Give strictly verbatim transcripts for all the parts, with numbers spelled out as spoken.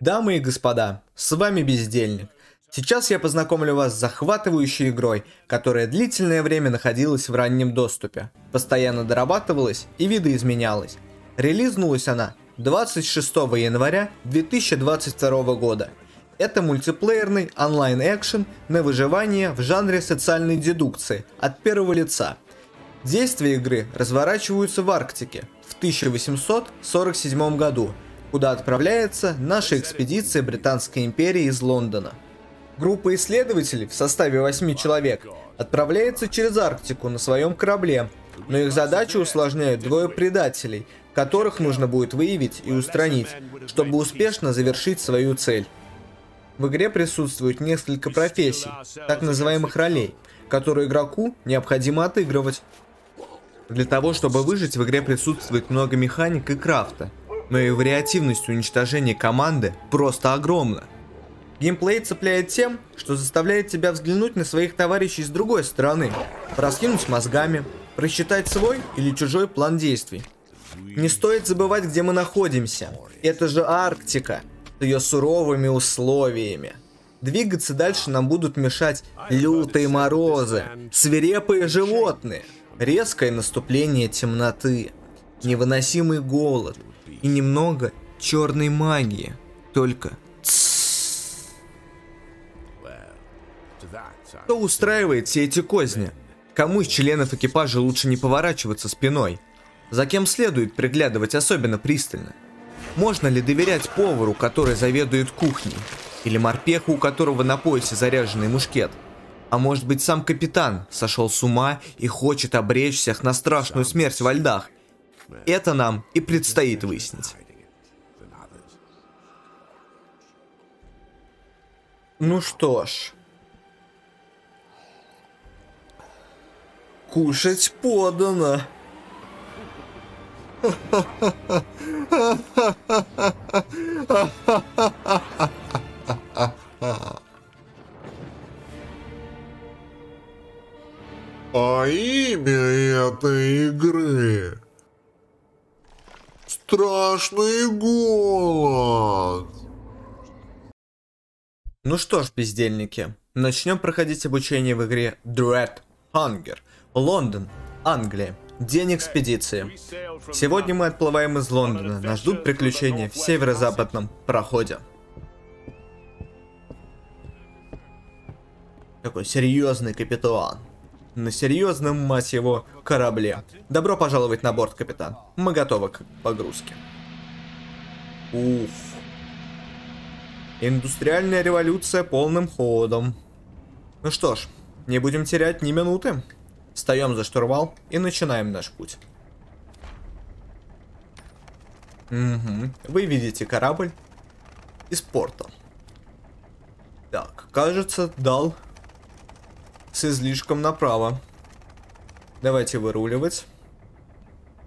Дамы и господа, с вами Бездельник. Сейчас я познакомлю вас с захватывающей игрой, которая длительное время находилась в раннем доступе, постоянно дорабатывалась и видоизменялась. Релизнулась она двадцать шестого января две тысячи двадцать второго года. Это мультиплеерный онлайн-экшен на выживание в жанре социальной дедукции от первого лица. Действия игры разворачиваются в Арктике в тысяча восемьсот сорок седьмом году, куда отправляется наша экспедиция Британской империи из Лондона. Группа исследователей в составе восьми человек отправляется через Арктику на своем корабле, но их задачу усложняют двое предателей, которых нужно будет выявить и устранить, чтобы успешно завершить свою цель. В игре присутствует несколько профессий, так называемых ролей, которые игроку необходимо отыгрывать. Для того, чтобы выжить, в игре присутствует много механик и крафта, но и вариативность уничтожения команды просто огромна. Геймплей цепляет тем, что заставляет тебя взглянуть на своих товарищей с другой стороны, пораскинуть мозгами, просчитать свой или чужой план действий. Не стоит забывать, где мы находимся. Это же Арктика, с ее суровыми условиями. Двигаться дальше нам будут мешать лютые морозы, свирепые животные, резкое наступление темноты, невыносимый голод и немного черной магии. Только... Кто устраивает все эти козни? Кому из членов экипажа лучше не поворачиваться спиной? За кем следует приглядывать особенно пристально? Можно ли доверять повару, который заведует кухней? Или морпеху, у которого на поясе заряженный мушкет? А может быть, сам капитан сошел с ума и хочет обречь всех на страшную смерть во льдах? Это нам и предстоит выяснить. Ну что ж... Кушать подано. А имя этой игры — страшный голод. Ну что ж, бездельники, начнем проходить обучение в игре Dread Hunger. Лондон, Англия. День экспедиции. Сегодня мы отплываем из Лондона. Нас ждут приключения в северо-западном проходе. Такой серьезный капитан. На серьезном, мать его, корабле. Добро пожаловать на борт, капитан. Мы готовы к погрузке. Уф. Индустриальная революция полным ходом. Ну что ж, не будем терять ни минуты. Встаем за штурвал и начинаем наш путь. Угу. Вы видите корабль из порта. Так, кажется, дал с излишком направо. Давайте выруливать.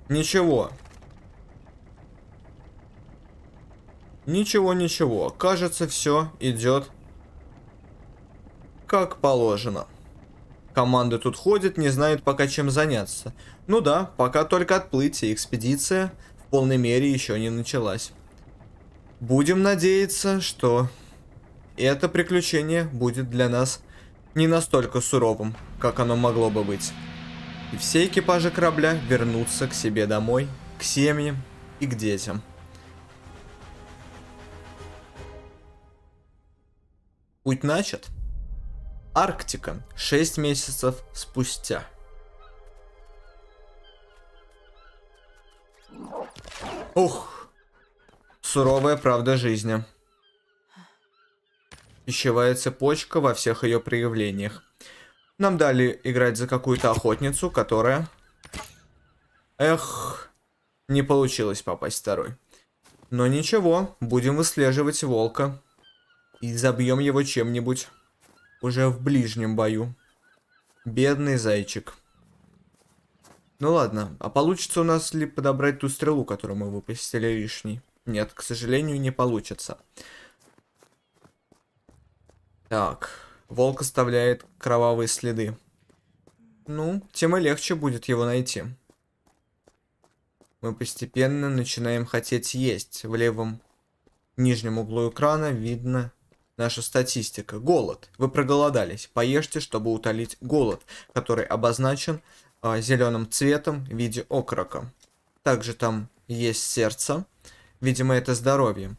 Ничего. Ничего, ничего. Кажется, все идет как положено. Команда тут ходит, не знает пока чем заняться. Ну да, пока только отплытие, экспедиция в полной мере еще не началась. Будем надеяться, что это приключение будет для нас не настолько суровым, как оно могло бы быть. И все экипажи корабля вернутся к себе домой, к семьям и к детям. Путь начат. Арктика. шесть месяцев спустя. Ух! Суровая правда жизни. Пищевая цепочка во всех ее проявлениях. Нам дали играть за какую-то охотницу, которая... Эх, не получилось попасть второй. Но ничего, будем выслеживать волка. И забьем его чем-нибудь. Уже в ближнем бою. Бедный зайчик. Ну ладно, а получится у нас ли подобрать ту стрелу, которую мы выпустили лишней? Нет, к сожалению, не получится. Так, волк оставляет кровавые следы. Ну, тем и легче будет его найти. Мы постепенно начинаем хотеть есть. В левом В нижнем углу экрана видно наша статистика. Голод. Вы проголодались. Поешьте, чтобы утолить голод, который обозначен э, зеленым цветом в виде окорока. Также там есть сердце. Видимо, это здоровье.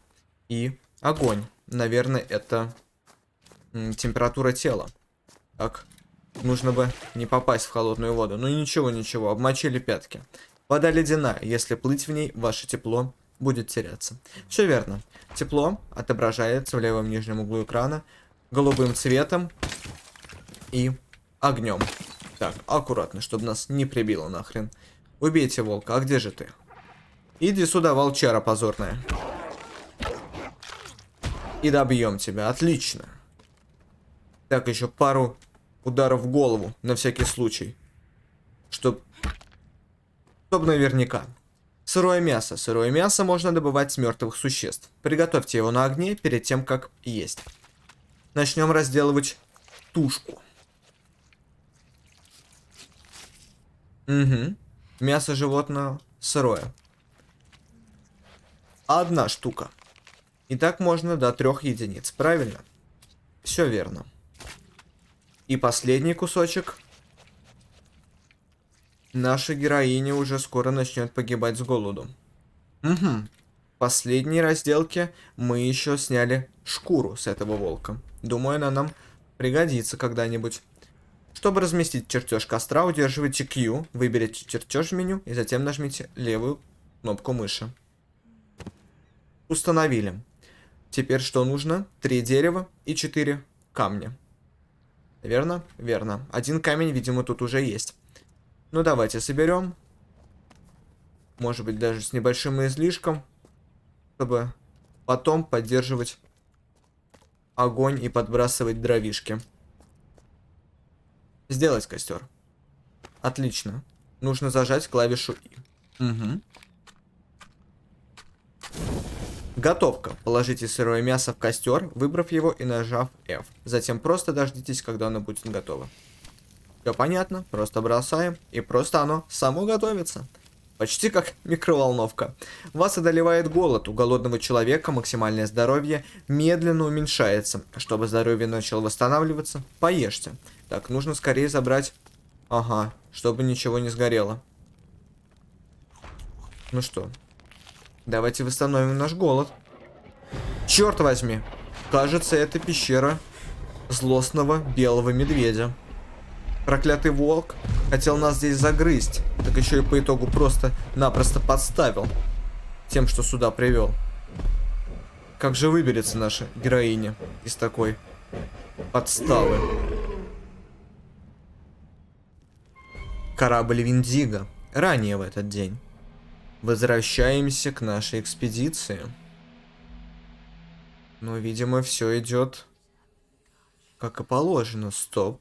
И огонь. Наверное, это м, температура тела. Так, нужно бы не попасть в холодную воду. Ну ничего, ничего, обмочили пятки. Вода ледяная. Если плыть в ней, ваше тепло будет теряться. Все верно. Тепло отображается в левом нижнем углу экрана голубым цветом и огнем. Так, аккуратно, чтобы нас не прибило нахрен. Убейте волка, а где же ты? Иди сюда, волчара позорная. И добьем тебя, отлично. Так, еще пару ударов в голову, на всякий случай. Чтоб... Чтоб наверняка. Сырое мясо. Сырое мясо можно добывать с мертвых существ. Приготовьте его на огне перед тем, как есть. Начнем разделывать тушку. Угу. Мясо животного сырое. Одна штука. И так можно до трех единиц, правильно? Все верно. И последний кусочек. Наша героиня уже скоро начнет погибать с голоду. Угу. В последней разделке мы еще сняли шкуру с этого волка. Думаю, она нам пригодится когда-нибудь. Чтобы разместить чертеж костра, удерживайте Q, выберите чертеж в меню и затем нажмите левую кнопку мыши. Установили. Теперь что нужно? Три дерева и четыре камня. Верно? Верно. Один камень, видимо, тут уже есть. Ну, давайте соберем. Может быть, даже с небольшим излишком. Чтобы потом поддерживать огонь и подбрасывать дровишки. Сделать костер. Отлично. Нужно зажать клавишу И. Угу. Готовка. Положите сырое мясо в костер, выбрав его и нажав F. Затем просто дождитесь, когда оно будет готово. Все понятно. Просто бросаем. И просто оно само готовится. Почти как микроволновка. Вас одолевает голод. У голодного человека максимальное здоровье медленно уменьшается. Чтобы здоровье начало восстанавливаться, поешьте. Так, нужно скорее забрать... Ага, чтобы ничего не сгорело. Ну что... Давайте восстановим наш голод. Черт возьми! Кажется, это пещера злостного белого медведя. Проклятый волк хотел нас здесь загрызть, так еще и по итогу просто-напросто подставил тем, что сюда привел. Как же выберется наша героиня из такой подставы? Корабль Виндиго. Ранее в этот день. Возвращаемся к нашей экспедиции. Но, видимо, все идет как и положено. Стоп.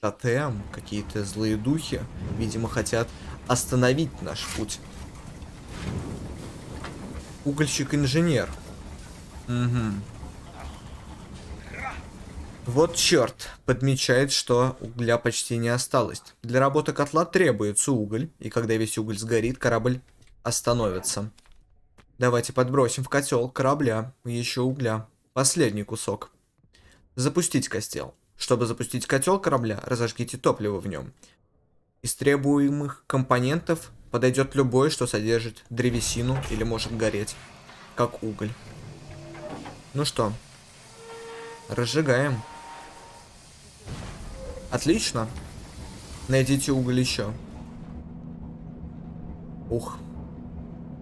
Тотем. Какие-то злые духи, видимо, хотят остановить наш путь. Угольщик-инженер. Угу. Вот черт. Подмечает, что угля почти не осталось. Для работы котла требуется уголь. И когда весь уголь сгорит, корабль... остановится. Давайте подбросим в котел корабля еще угля. Последний кусок. Запустить костел. Чтобы запустить котел корабля, разожгите топливо в нем. Из требуемых компонентов подойдет любое, что содержит древесину или может гореть, как уголь. Ну что, разжигаем. Отлично. Найдите уголь еще. Ух.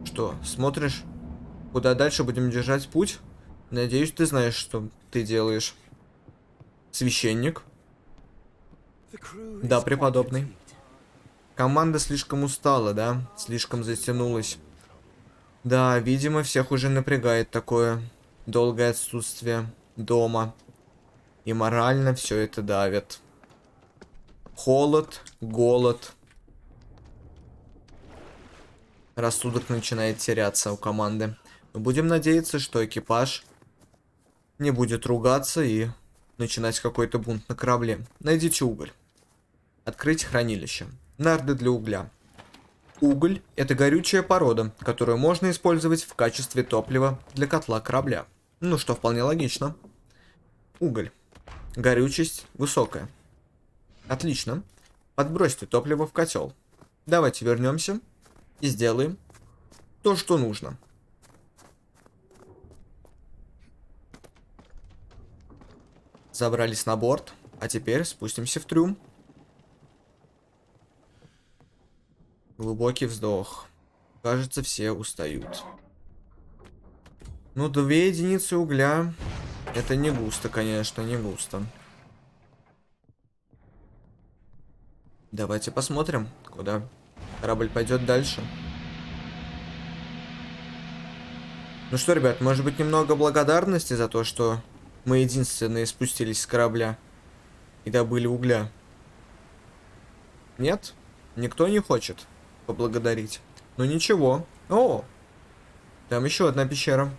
Что, смотришь, куда дальше будем держать путь? Надеюсь, ты знаешь, что ты делаешь. Священник. Да, преподобный. Команда слишком устала, да? Слишком затянулась. Да, видимо, всех уже напрягает такое долгое отсутствие дома. И морально все это давит. Холод, голод. Рассудок начинает теряться у команды. Но будем надеяться, что экипаж не будет ругаться и начинать какой-то бунт на корабле. Найдите уголь. Открыть хранилище. Нарды для угля. Уголь – это горючая порода, которую можно использовать в качестве топлива для котла корабля. Ну, что вполне логично. Уголь. Горючесть высокая. Отлично. Подбросьте топливо в котел. Давайте вернемся и сделаем то, что нужно. Забрались на борт, а теперь спустимся в трюм. Глубокий вздох. Кажется, все устают. Ну, две единицы угля. Это не густо, конечно, не густо. Давайте посмотрим, куда корабль пойдет дальше. Ну что, ребят, может быть, немного благодарности за то, что мы единственные спустились с корабля и добыли угля. Нет? Никто не хочет поблагодарить. Ну ничего. О! Там еще одна пещера.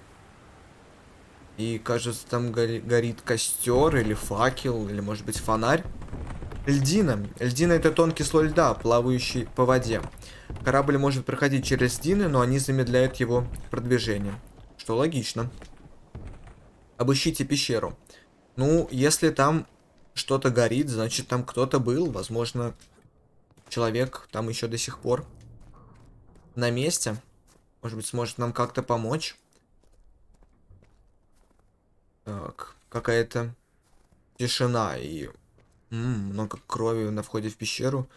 И, кажется, там гори- горит костер или факел, или, может быть, фонарь. Льдина. Льдина — это тонкий слой льда, плавающий по воде. Корабль может проходить через льдины, но они замедляют его продвижение. Что логично. Обыщите пещеру. Ну, если там что-то горит, значит, там кто-то был. Возможно, человек там еще до сих пор на месте. Может быть, сможет нам как-то помочь. Так, какая-то тишина и... М-м, много крови на входе в пещеру.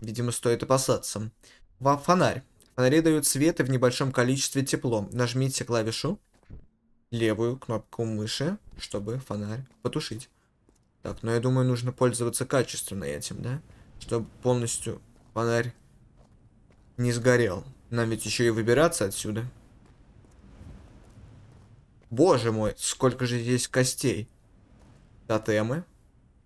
Видимо, стоит опасаться. Во фонарь. Фонари дают свет и в небольшом количестве тепло. Нажмите клавишу, левую кнопку мыши, чтобы фонарь потушить. Так, но я думаю, нужно пользоваться качественно этим, да? Чтобы полностью фонарь не сгорел. Нам ведь еще и выбираться отсюда. Боже мой, сколько же здесь костей. Тотемы.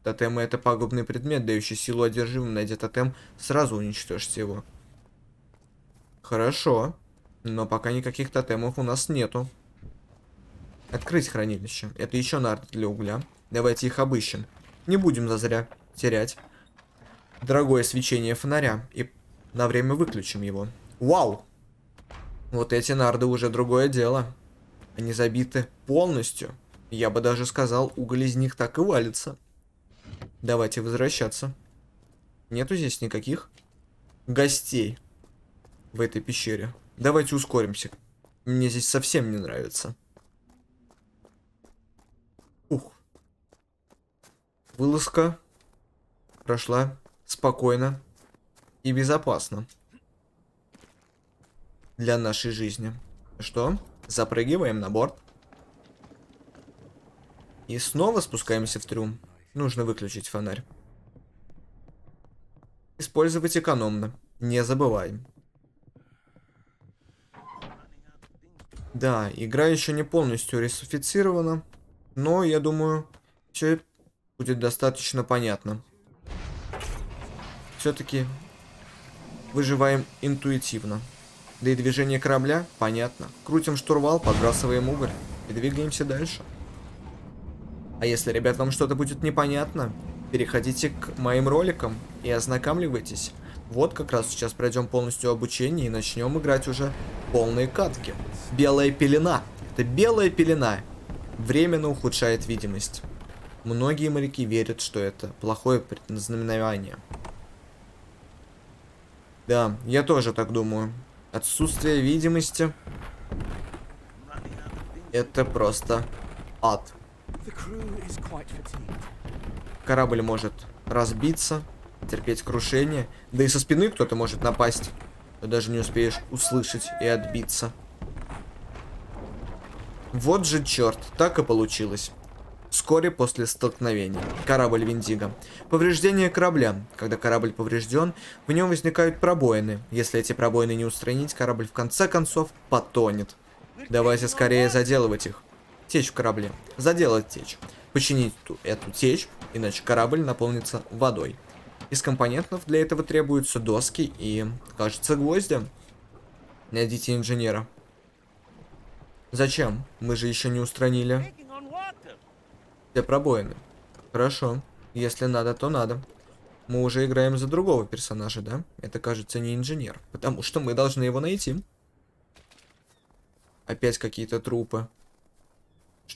Тотемы — это пагубный предмет, дающий силу одержимым. Найдя тотем, сразу уничтожьте его. Хорошо. Но пока никаких тотемов у нас нету. Открыть хранилище. Это еще нарды для угля. Давайте их обыщем. Не будем зазря терять дорогое свечение фонаря. И на время выключим его. Вау! Вот эти нарды уже другое дело. Они забиты полностью. Я бы даже сказал, уголь из них так и валится. Давайте возвращаться. Нету здесь никаких гостей в этой пещере. Давайте ускоримся. Мне здесь совсем не нравится. Ух. Вылазка прошла спокойно и безопасно для нашей жизни. Что? Запрыгиваем на борт. И снова спускаемся в трюм. Нужно выключить фонарь. Использовать экономно. Не забываем. Да, игра еще не полностью ресурсифицирована. Но, я думаю, все будет достаточно понятно. Все-таки выживаем интуитивно. Да и движение корабля понятно. Крутим штурвал, подбрасываем уголь и двигаемся дальше. А если, ребят, вам что-то будет непонятно, переходите к моим роликам и ознакомливайтесь. Вот как раз сейчас пройдем полностью обучение и начнем играть уже полные катки. Белая пелена. Это белая пелена. Временно ухудшает видимость. Многие моряки верят, что это плохое предзнаменование. Да, я тоже так думаю. Отсутствие видимости — это просто ад. Корабль может разбиться, терпеть крушение. Да и со спины кто-то может напасть. Ты даже не успеешь услышать и отбиться. Вот же черт, так и получилось. Вскоре после столкновения. Корабль Виндиго. Повреждение корабля. Когда корабль поврежден, в нем возникают пробоины. Если эти пробоины не устранить, корабль в конце концов потонет. Давайте скорее заделывать их. Течь в корабле. Заделать течь. Починить ту, эту течь, иначе корабль наполнится водой. Из компонентов для этого требуются доски и, кажется, гвозди. Найдите инженера. Зачем? Мы же еще не устранили пробоины. Хорошо. Если надо, то надо. Мы уже играем за другого персонажа, да? Это, кажется, не инженер. Потому что мы должны его найти. Опять какие-то трупы.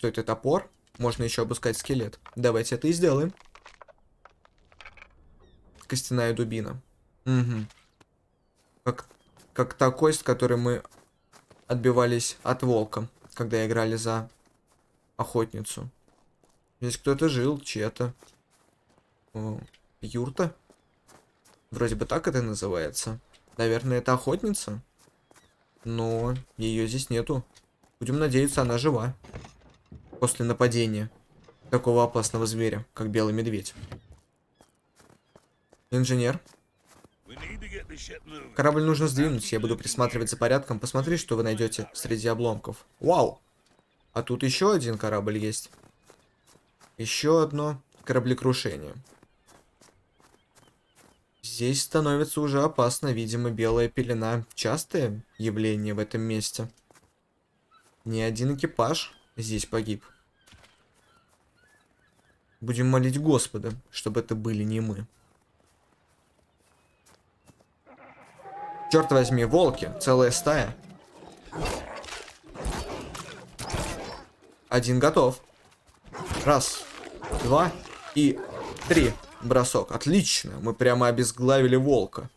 Что это, топор? Можно еще обыскать скелет. Давайте это и сделаем. Костяная дубина. Угу. Как, как та кость, с которой мы отбивались от волка, когда играли за охотницу. Здесь кто-то жил, чья-то юрта. Вроде бы так это называется. Наверное, это охотница. Но ее здесь нету. Будем надеяться, она жива. После нападения такого опасного зверя, как белый медведь. Инженер. Корабль нужно сдвинуть. Я буду присматривать за порядком. Посмотри, что вы найдете среди обломков. Вау! А тут еще один корабль есть. Еще одно кораблекрушение. Здесь становится уже опасно. Видимо, белая пелена — частое явление в этом месте. Ни один экипаж здесь погиб. Будем молить Господа, чтобы это были не мы. Черт возьми, волки. Целая стая. Один готов. Раз, два и три. Бросок. Отлично. Мы прямо обезглавили волка.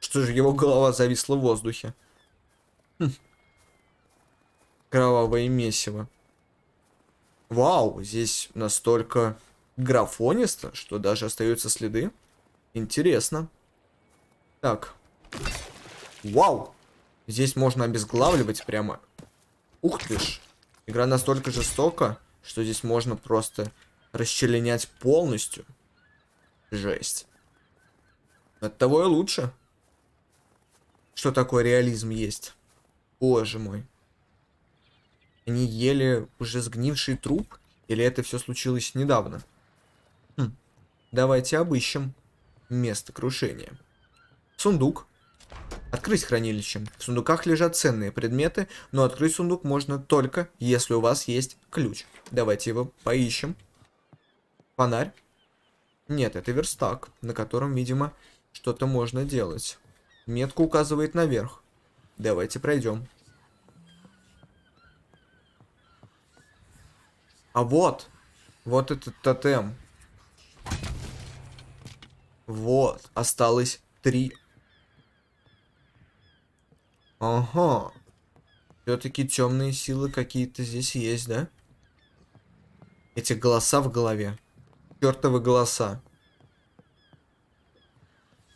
Что же, его голова зависла в воздухе. Хм. Кровавое месиво. Вау, здесь настолько графонисто, что даже остаются следы. Интересно. Так. Вау. Здесь можно обезглавливать прямо. Ух ты ж. Игра настолько жестока, что здесь можно просто расчленять полностью. Жесть. Оттого и лучше. Что такое реализм есть? Боже мой. Они ели уже сгнивший труп? Или это все случилось недавно? Хм. Давайте обыщем место крушения. Сундук. Открыть хранилище. В сундуках лежат ценные предметы, но открыть сундук можно только, если у вас есть ключ. Давайте его поищем. Фонарь. Нет, это верстак, на котором, видимо, что-то можно делать. Метка указывает наверх. Давайте пройдем. А вот. Вот этот тотем. Вот. Осталось три. Ага. Все-таки темные силы какие-то здесь есть, да? Эти голоса в голове. Чертовы голоса.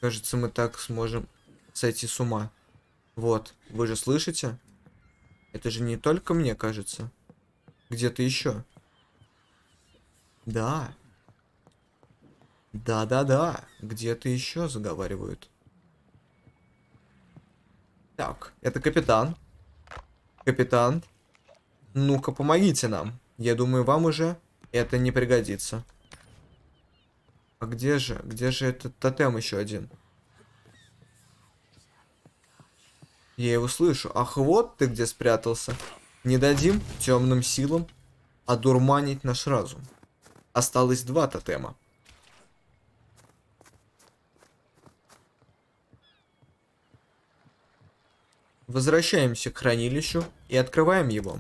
Кажется, мы так сможем сойти с ума. Вот, вы же слышите? Это же не только мне кажется. Где-то еще. Да. Да-да-да. Где-то еще заговаривают. Так, это капитан. Капитан. Ну-ка, помогите нам. Я думаю, вам уже это не пригодится. А где же? Где же этот тотем еще один? Я его слышу. Ах, вот ты где спрятался. Не дадим темным силам одурманить наш разум. Осталось два тотема. Возвращаемся к хранилищу и открываем его.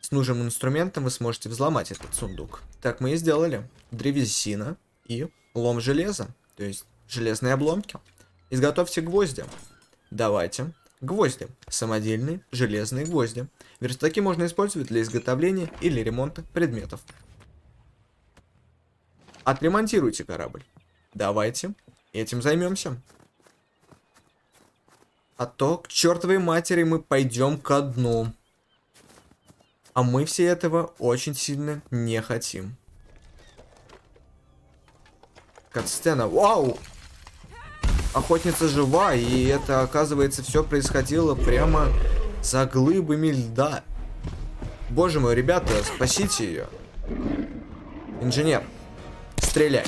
С нужным инструментом вы сможете взломать этот сундук. Так мы и сделали. Древесина и лом железа, то есть железные обломки. Изготовьте гвозди. Давайте. Гвозди. Самодельные железные гвозди. Верстаки можно использовать для изготовления или ремонта предметов. Отремонтируйте корабль. Давайте этим займемся. А то к чертовой матери мы пойдем ко дну. А мы все этого очень сильно не хотим. Катсцена. Вау! Охотница жива, и это, оказывается, все происходило прямо за глыбами льда. Боже мой, ребята, спасите ее. Инженер, стреляй.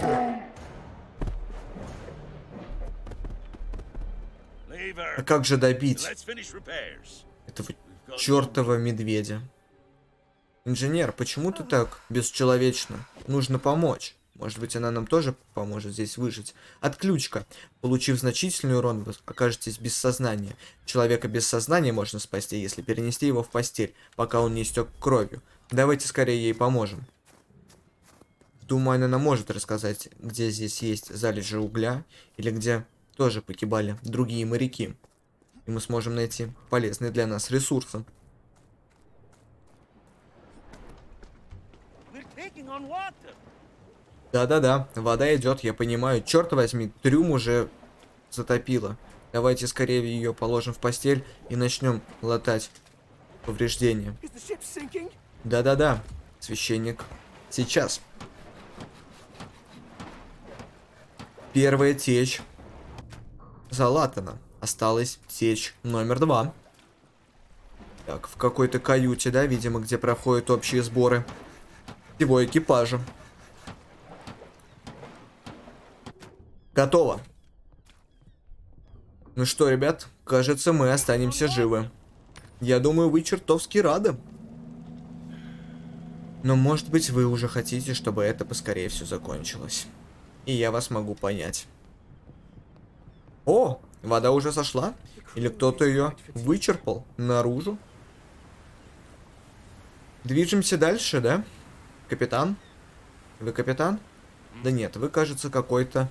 А как же добить этого чертова медведя? Инженер, почему ты так бесчеловечно? Нужно помочь. Может быть, она нам тоже поможет здесь выжить. Отключка. Получив значительный урон, вы окажетесь без сознания. Человека без сознания можно спасти, если перенести его в постель, пока он не истек кровью. Давайте скорее ей поможем. Думаю, она нам может рассказать, где здесь есть залежи угля, или где тоже погибали другие моряки. И мы сможем найти полезные для нас ресурсы. Да-да-да, вода идет, я понимаю. Черт возьми, трюм уже затопило. Давайте скорее ее положим в постель и начнем латать повреждения. Да-да-да, священник. Сейчас. Первая течь залатана. Осталась течь номер два. Так, в какой-то каюте, да, видимо, где проходят общие сборы всего экипажа. Готово. Ну что, ребят, кажется, мы останемся живы. Я думаю, вы чертовски рады. Но, может быть, вы уже хотите, чтобы это поскорее все закончилось. И я вас могу понять. О, вода уже сошла? Или кто-то ее вычерпал наружу? Движемся дальше, да? Капитан? Вы капитан? Да нет, вы, кажется, какой-то...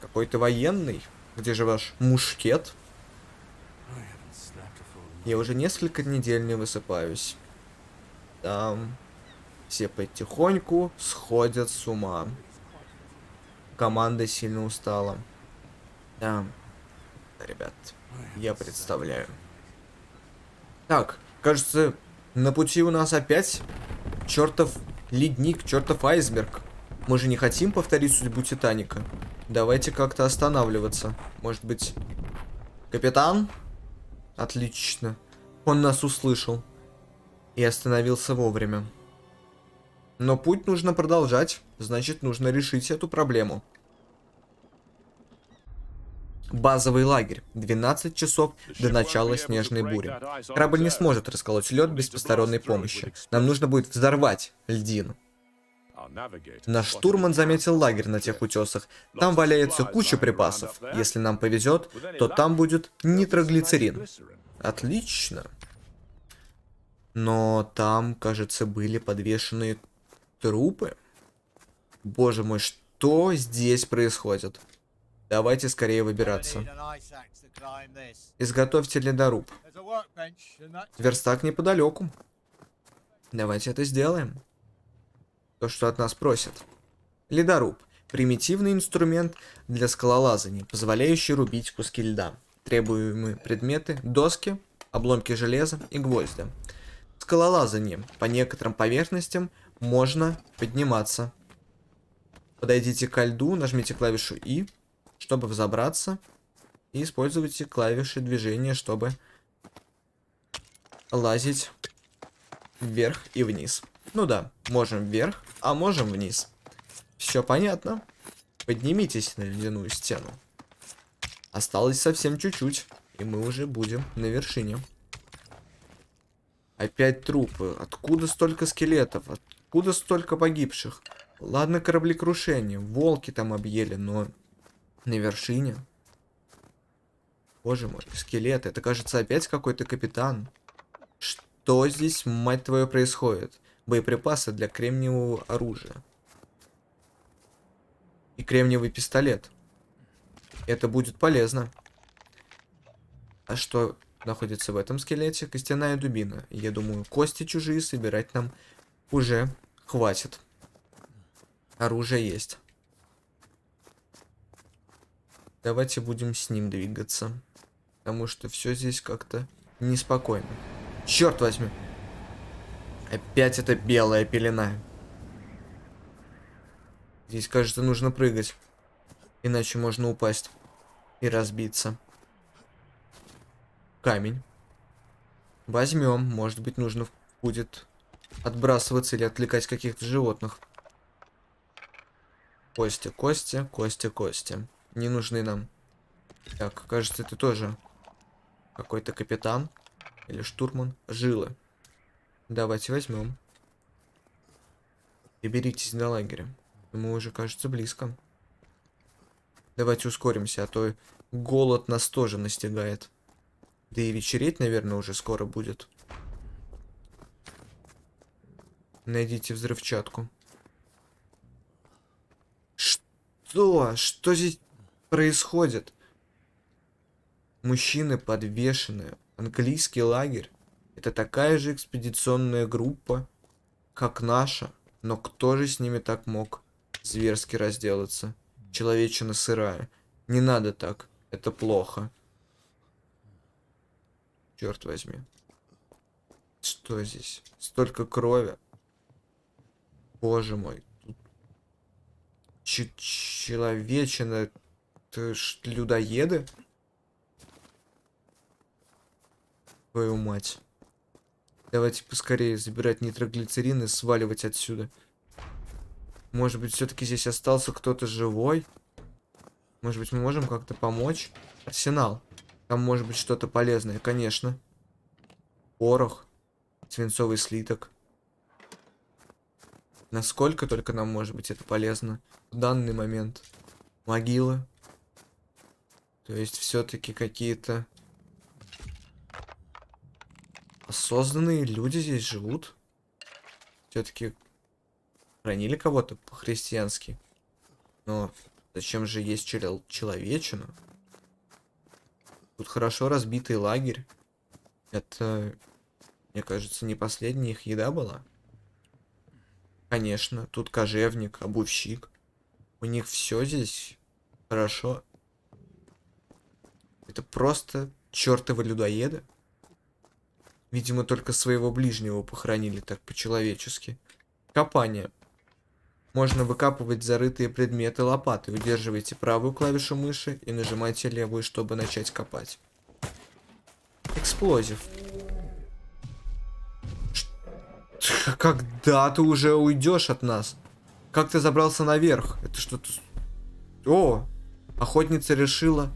Какой-то военный. Где же ваш мушкет? Я уже несколько недель не высыпаюсь. Там все потихоньку сходят с ума. Команда сильно устала. Да, ребят, я представляю. Так, кажется, на пути у нас опять чертов ледник, чертов айсберг. Мы же не хотим повторить судьбу Титаника. Давайте как-то останавливаться. Может быть, капитан? Отлично. Он нас услышал и остановился вовремя. Но путь нужно продолжать. Значит, нужно решить эту проблему. Базовый лагерь. двенадцать часов до начала снежной бури. Корабль не сможет расколоть лед без посторонней помощи. Нам нужно будет взорвать льдину. Наш штурман заметил лагерь на тех утесах. Там валяется куча припасов. Если нам повезет, то там будет нитроглицерин. Отлично. Но там, кажется, были подвешены трупы. Боже мой, что здесь происходит? Давайте скорее выбираться. Изготовьте ледоруб. Верстак неподалеку. Давайте это сделаем. То, что от нас просят. Ледоруб. Примитивный инструмент для скалолазания, позволяющий рубить куски льда. Требуемые предметы: доски, обломки железа и гвозди. Скалолазанием по некоторым поверхностям можно подниматься. Подойдите ко льду, нажмите клавишу И, чтобы взобраться. И используйте клавиши движения, чтобы лазить вверх и вниз. Ну да, можем вверх, а можем вниз. Все понятно. Поднимитесь на ледяную стену. Осталось совсем чуть-чуть, и мы уже будем на вершине. Опять трупы. Откуда столько скелетов? Откуда столько погибших? Ладно, кораблекрушение. Волки там объели, но на вершине. Боже мой, скелет. Это, кажется, опять какой-то капитан. Что здесь, мать твою, происходит? Боеприпасы для кремниевого оружия. И кремниевый пистолет. Это будет полезно. А что находится в этом скелете? Костяная дубина. Я думаю, кости чужие собирать нам уже хватит. Оружие есть. Давайте будем с ним двигаться. Потому что все здесь как-то неспокойно. Черт возьми! Опять эта белая пелена. Здесь, кажется, нужно прыгать. Иначе можно упасть и разбиться. Камень. Возьмем. Может быть, нужно будет отбрасываться или отвлекать каких-то животных. Кости, кости, кости, кости. Не нужны нам. Так, кажется, это тоже какой-то капитан или штурман. Жилы. Давайте возьмем. Доберитесь до лагеря. Мы уже, кажется, близко. Давайте ускоримся, а то голод нас тоже настигает. Да и вечереть, наверное, уже скоро будет. Найдите взрывчатку. Что? Что здесь происходит? Мужчины подвешены. Английский лагерь. Это такая же экспедиционная группа, как наша. Но кто же с ними так мог зверски разделаться? Человечина сырая. Не надо так. Это плохо. Черт возьми. Что здесь? Столько крови. Боже мой. Ч Человечина. Ты ж людоеды? Твою мать. Давайте поскорее забирать нитроглицерин и сваливать отсюда. Может быть, все-таки здесь остался кто-то живой? Может быть, мы можем как-то помочь? Арсенал. Там может быть что-то полезное, конечно. Порох. Свинцовый слиток. Насколько только нам может быть это полезно в данный момент. Могила. То есть все-таки какие-то... осознанные люди здесь живут. Все-таки хранили кого-то по-христиански. Но зачем же есть чел человечину? Тут хорошо разбитый лагерь. Это, мне кажется, не последняя их еда была. Конечно, тут кожевник, обувщик. У них все здесь хорошо. Это просто чертовы людоеды. Видимо, только своего ближнего похоронили так по-человечески. Копание. Можно выкапывать зарытые предметы лопатой. Удерживайте правую клавишу мыши и нажимайте левую, чтобы начать копать. Эксплозив. Ш- Когда ты уже уйдешь от нас? Как ты забрался наверх? Это что-то... О! Охотница решила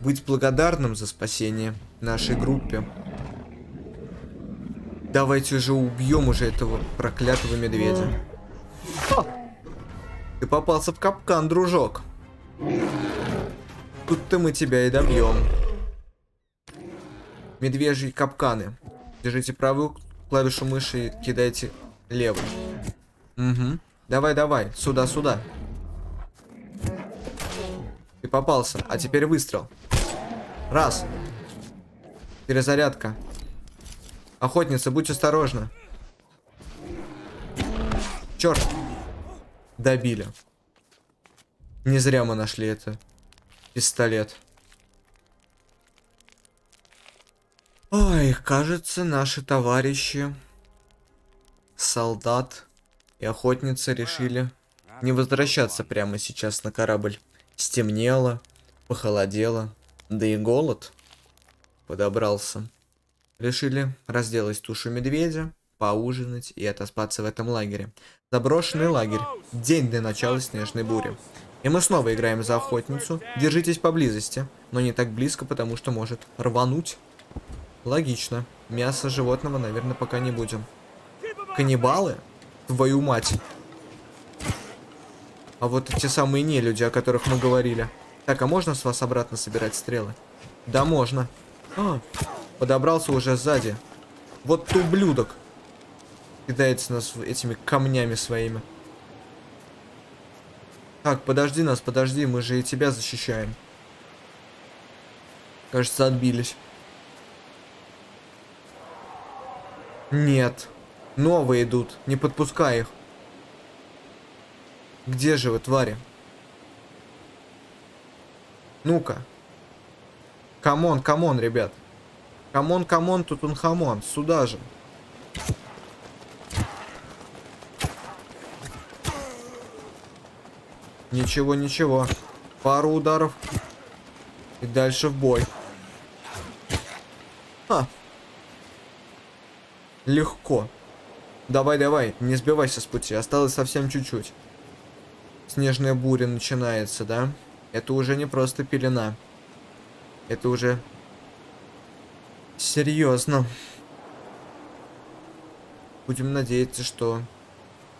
быть благодарным за спасение нашей группе. Давайте же убьем уже этого проклятого медведя. О! Ты попался в капкан, дружок. Тут-то мы тебя и добьем. Медвежьи капканы. Держите правую клавишу мыши и кидайте левую. Угу. Давай, давай. Сюда, сюда. Ты попался. А теперь выстрел. Раз. Перезарядка. Охотница, будь осторожна. Черт. Добили. Не зря мы нашли это. Пистолет. Ой, кажется, наши товарищи, солдат и охотница решили не возвращаться прямо сейчас на корабль. Стемнело, похолодело, да и голод подобрался. Решили разделать тушу медведя, поужинать и отоспаться в этом лагере. Заброшенный лагерь. День до начала снежной бури. И мы снова играем за охотницу. Держитесь поблизости, но не так близко, потому что может рвануть. Логично. Мясо животного, наверное, пока не будем. Каннибалы? Твою мать. А вот те самые нелюди, о которых мы говорили. Так, а можно с вас обратно собирать стрелы? Да, можно. А. Подобрался уже сзади. Вот ты ублюдок. Кидается нас этими камнями своими. Так, подожди нас, подожди. Мы же и тебя защищаем. Кажется, отбились. Нет. Новые идут. Не подпускай их. Где же вы, твари? Ну-ка. Камон, камон, ребят. Камон, камон, Тутанхамон, сюда же. Ничего, ничего. Пару ударов. И дальше в бой. Ха. Легко. Давай, давай, не сбивайся с пути. Осталось совсем чуть-чуть. Снежная буря начинается, да? Это уже не просто пелена. Это уже... серьезно. Будем надеяться, что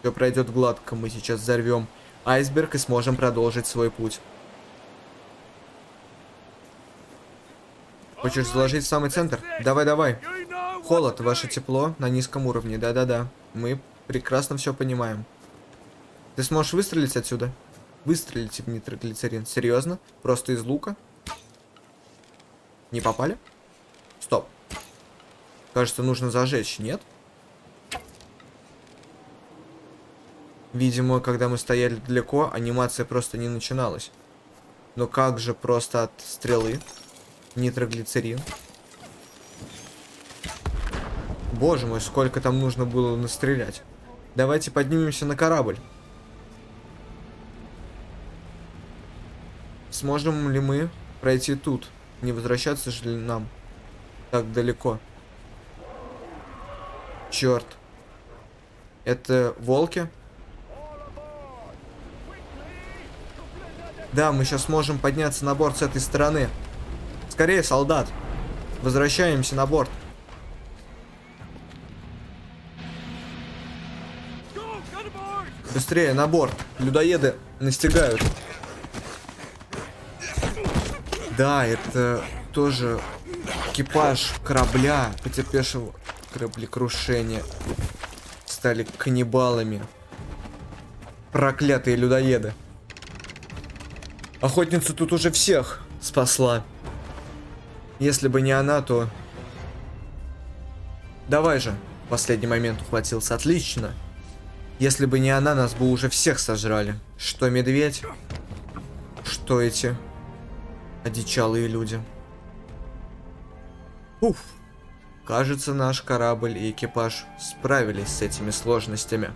все пройдет гладко. Мы сейчас взорвем айсберг и сможем продолжить свой путь. Хочешь заложить в самый центр? Давай-давай. Холод, ваше тепло на низком уровне. Да-да-да. Мы прекрасно все понимаем. Ты сможешь выстрелить отсюда? Выстрелите в нитроглицерин. Серьезно? Просто из лука? Не попали? Стоп. Кажется, нужно зажечь, нет? Видимо, когда мы стояли далеко, анимация просто не начиналась. Но как же просто от стрелы? Нитроглицерин. Боже мой, сколько там нужно было настрелять. Давайте поднимемся на корабль. Сможем ли мы пройти тут? Не возвращаться же ли нам так далеко? Черт. Это волки? Да, мы сейчас можем подняться на борт с этой стороны. Скорее, солдат. Возвращаемся на борт. Быстрее, на борт. Людоеды настигают. Да, это тоже экипаж корабля, потерпевшего кораблекрушения, стали каннибалами. Проклятые людоеды. Охотница тут уже всех спасла. Если бы не она, то... Давай же. В последний момент ухватился. Отлично. Если бы не она, нас бы уже всех сожрали. Что медведь? Что эти... одичалые люди. Уф. Кажется, наш корабль и экипаж справились с этими сложностями.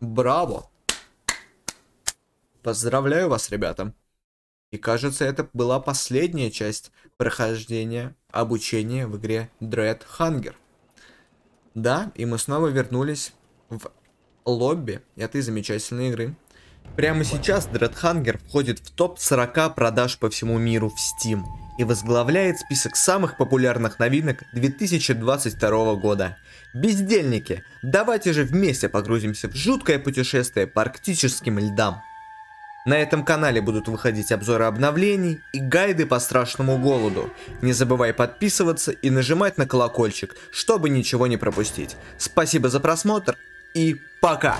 Браво! Поздравляю вас, ребята. И кажется, это была последняя часть прохождения обучения в игре Dread Hunger. Да, и мы снова вернулись в лобби этой замечательной игры. Прямо сейчас Dread Hunger входит в топ сорок продаж по всему миру в Steam и возглавляет список самых популярных новинок две тысячи двадцать второго года. Бездельники, давайте же вместе погрузимся в жуткое путешествие по арктическим льдам. На этом канале будут выходить обзоры обновлений и гайды по страшному голоду. Не забывай подписываться и нажимать на колокольчик, чтобы ничего не пропустить. Спасибо за просмотр. И пока!